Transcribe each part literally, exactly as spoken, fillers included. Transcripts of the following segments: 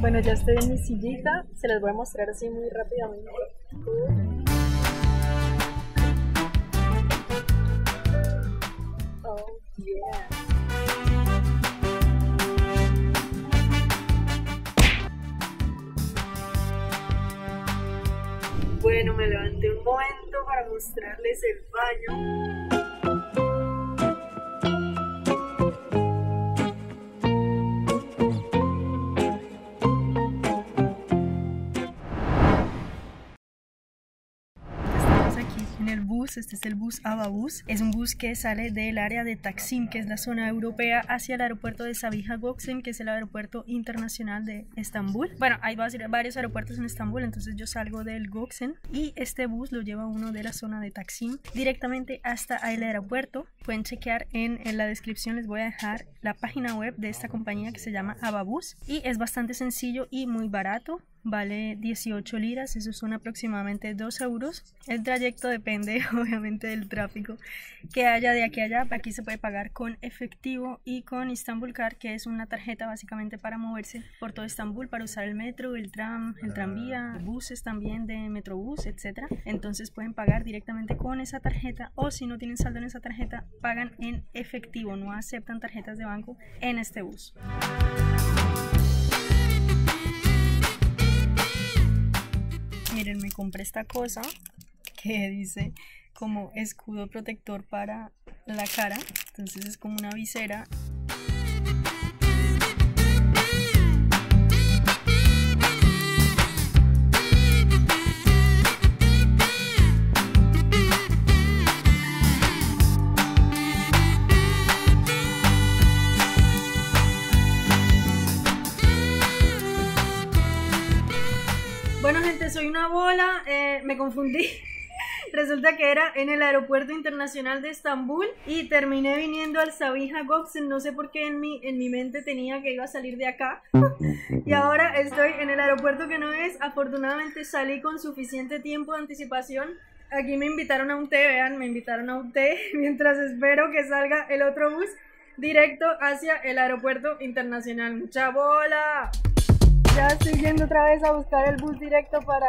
Bueno, ya estoy en mi sillita, se las voy a mostrar así muy rápidamente. Oh, yeah. Bueno, me levanté un momento para mostrarles el baño. El bus, este es el bus Havabüs, es un bus que sale del área de Taksim, que es la zona europea, hacia el aeropuerto de Sabiha Gökçen, que es el aeropuerto internacional de Estambul. Bueno, hay varios aeropuertos en Estambul, entonces yo salgo del Gökçen y este bus lo lleva uno de la zona de Taksim directamente hasta el aeropuerto. Pueden chequear en, en la descripción, les voy a dejar la página web de esta compañía que se llama Havabüs y es bastante sencillo y muy barato. Vale dieciocho liras, eso son aproximadamente dos euros. El trayecto depende obviamente del tráfico que haya de aquí a allá. Aquí se puede pagar con efectivo y con Istanbulkart, que es una tarjeta básicamente para moverse por todo Estambul, para usar el metro, el tram, el tranvía, buses también de metrobús, etcétera. Entonces pueden pagar directamente con esa tarjeta, o si no tienen saldo en esa tarjeta, pagan en efectivo. No aceptan tarjetas de banco en este bus. Miren, me compré esta cosa que dice como escudo protector para la cara, entonces es como una visera. Bueno, gente, soy una bola, eh, me confundí. Resulta que era en el aeropuerto internacional de Estambul y terminé viniendo al Sabiha Gökçen. No sé por qué en mi, en mi mente tenía que iba a salir de acá y ahora estoy en el aeropuerto que no es. Afortunadamente salí con suficiente tiempo de anticipación. Aquí me invitaron a un té, vean, me invitaron a un té mientras espero que salga el otro bus directo hacia el aeropuerto internacional. ¡Mucha bola! Ya estoy yendo otra vez a buscar el bus directo para,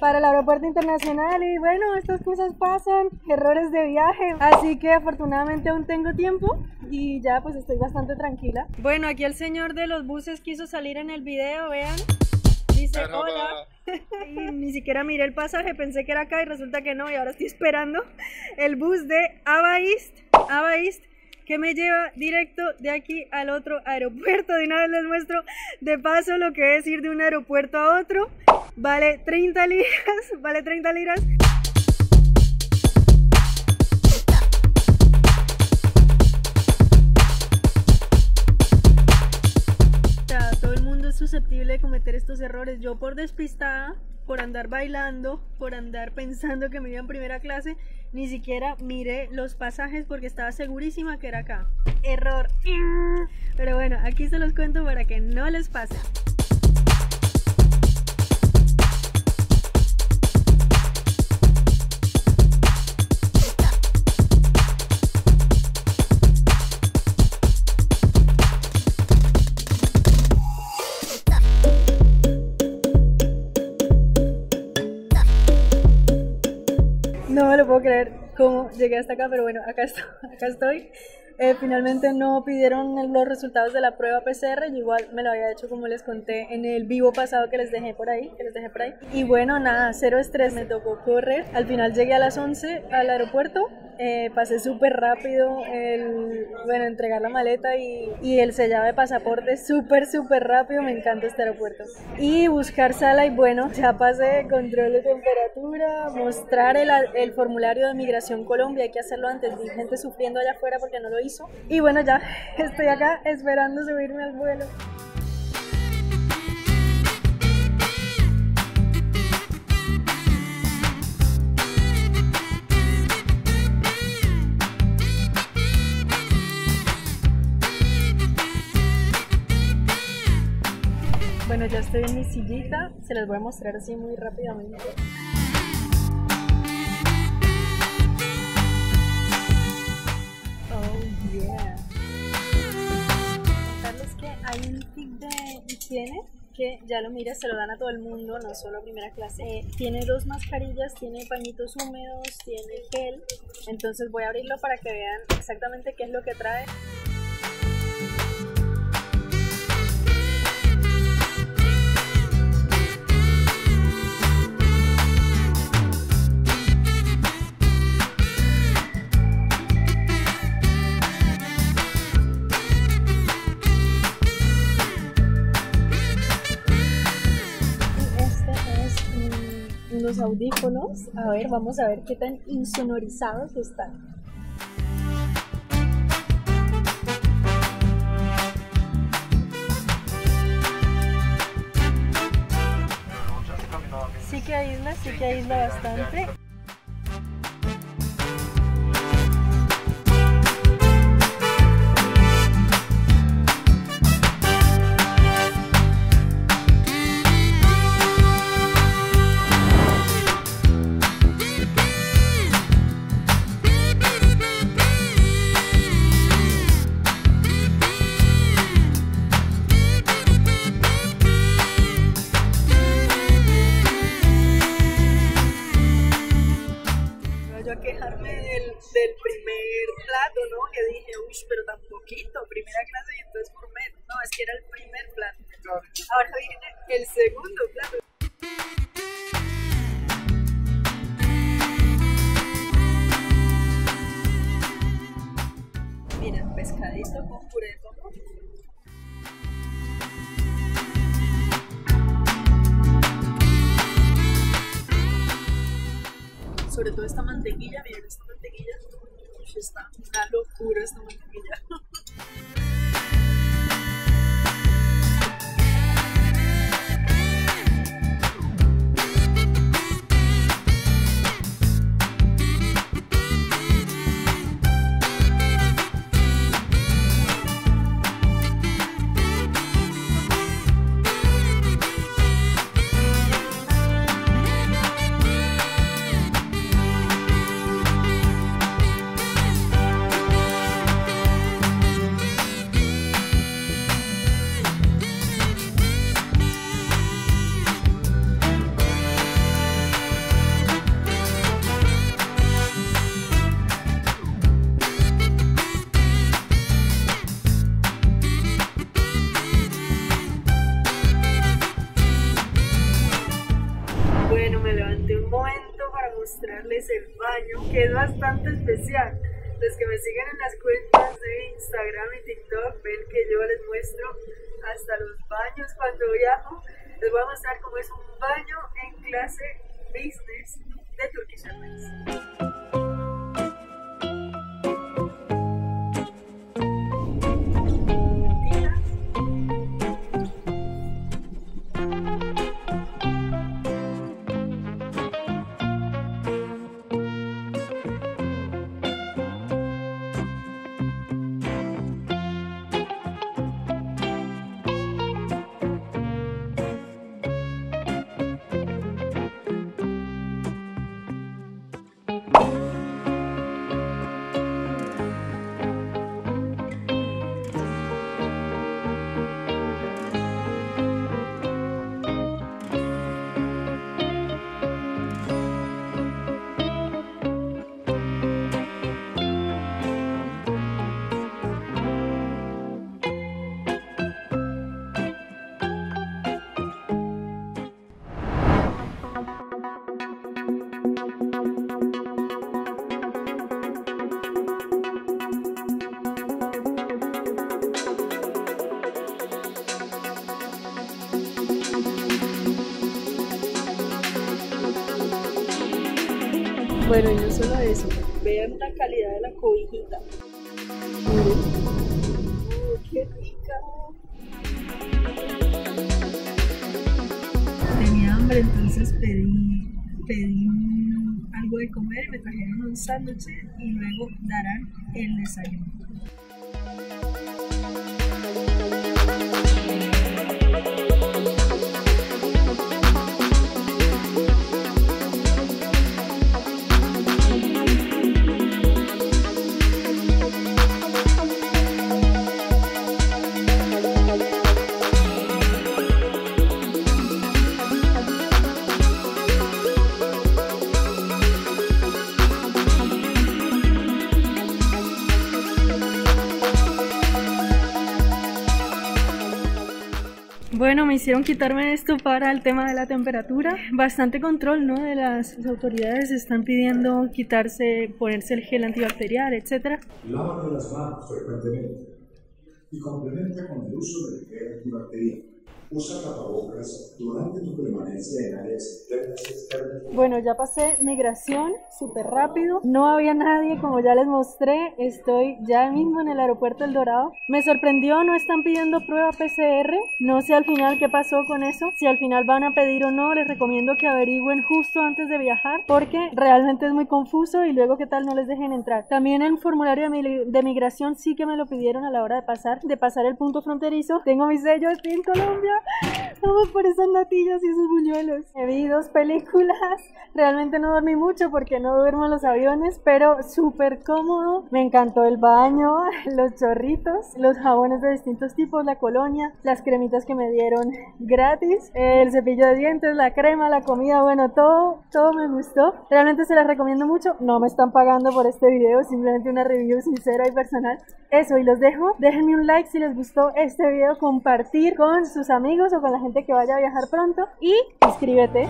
para el aeropuerto internacional y bueno, estas cosas pasan, errores de viaje, así que afortunadamente aún tengo tiempo y ya pues estoy bastante tranquila. Bueno, aquí el señor de los buses quiso salir en el video, vean, dice hola. Y ni siquiera miré el pasaje, pensé que era acá y resulta que no, y ahora estoy esperando el bus de Havaist, Havaist. que me lleva directo de aquí al otro aeropuerto. De una vez les muestro de paso lo que es ir de un aeropuerto a otro. Vale treinta liras, vale treinta liras. O sea, todo el mundo es susceptible de cometer estos errores. Yo por despistada, por andar bailando, por andar pensando que me iba en primera clase, ni siquiera miré los pasajes porque estaba segurísima que era acá. Error. Pero bueno, aquí se los cuento para que no les pase. No me lo puedo creer cómo llegué hasta acá, pero bueno, acá estoy. Acá estoy. Eh, finalmente no pidieron los resultados de la prueba P C R, yo igual me lo había hecho como les conté en el vivo pasado que les dejé por ahí, que les dejé por ahí. Y bueno, nada, cero estrés, me tocó correr. Al final llegué a las once al aeropuerto, eh, pasé súper rápido el, bueno, entregar la maleta y, y el sellado de pasaporte súper, súper rápido, me encanta este aeropuerto. Y buscar sala y bueno, ya pasé control de temperatura, mostrar el, el formulario de migración Colombia, hay que hacerlo antes, vi gente sufriendo allá afuera porque no lo hice. Y bueno, ya estoy acá esperando subirme al vuelo. Bueno, ya estoy en mi sillita, se las voy a mostrar así muy rápidamente. Yeah. Contarles que hay un tip de higiene que ya lo miras, se lo dan a todo el mundo, no solo primera clase. Eh, tiene dos mascarillas, tiene pañitos húmedos, tiene gel. Entonces voy a abrirlo para que vean exactamente qué es lo que trae. Los audífonos, a ver, vamos a ver qué tan insonorizados están. Sí que aísla, sí que aísla bastante. Del primer plato, ¿no? Que dije, uy, pero tan poquito, primera clase y entonces gourmet. No, es que era el primer plato. Ahora viene el segundo plato. Mira, pescadito con puré de tomo. Sobre todo esta mantequilla, miren esta mantequilla, está una locura esta mantequilla. Mostrarles el baño, que es bastante especial. Los que me siguen en las cuentas de Instagram y TikTok ven que yo les muestro hasta los baños cuando viajo. Les voy a mostrar cómo es un baño en clase business de Turkish Airlines. Bueno, y no solo eso, vean la calidad de la cobijita. ¡Oh, qué rica! Tenía hambre, entonces pedí, pedí algo de comer y me trajeron un sándwich y luego darán el desayuno. Bueno, me hicieron quitarme esto para el tema de la temperatura. Bastante control, ¿no? De las, las autoridades están pidiendo quitarse, ponerse el gel antibacterial, etcétera. Lávate las manos frecuentemente y complementa con el uso del gel antibacterial. Usa tapabocas durante tu permanencia en áreas externas y externas. Bueno, ya pasé migración súper rápido. No había nadie, como ya les mostré. Estoy ya mismo en el aeropuerto El Dorado. Me sorprendió, no están pidiendo prueba P C R. No sé al final qué pasó con eso. Si al final van a pedir o no, les recomiendo que averigüen justo antes de viajar, porque realmente es muy confuso y luego qué tal no les dejen entrar. También el formulario de migración sí que me lo pidieron a la hora de pasar, de pasar el punto fronterizo. Tengo mis sellos, estoy en Colombia. Vamos por esas natillas y esos buñuelos. He vi dos películas. Realmente no dormí mucho porque no duermo en los aviones, pero súper cómodo. Me encantó el baño, los chorritos, los jabones de distintos tipos, la colonia, las cremitas que me dieron gratis, el cepillo de dientes, la crema, la comida, bueno, todo, todo me gustó. Realmente se las recomiendo mucho. No me están pagando por este video, simplemente una review sincera y personal. Eso, y los dejo. Déjenme un like si les gustó este video, compartir con sus amigos o con la gente que vaya a viajar pronto y inscríbete.